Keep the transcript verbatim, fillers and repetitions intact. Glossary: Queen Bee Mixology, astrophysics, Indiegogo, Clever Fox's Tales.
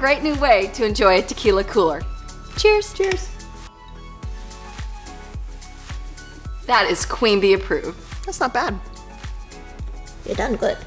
great new way to enjoy a tequila cooler. Cheers, cheers. That is Queen Bee approved. That's not bad. You're done good.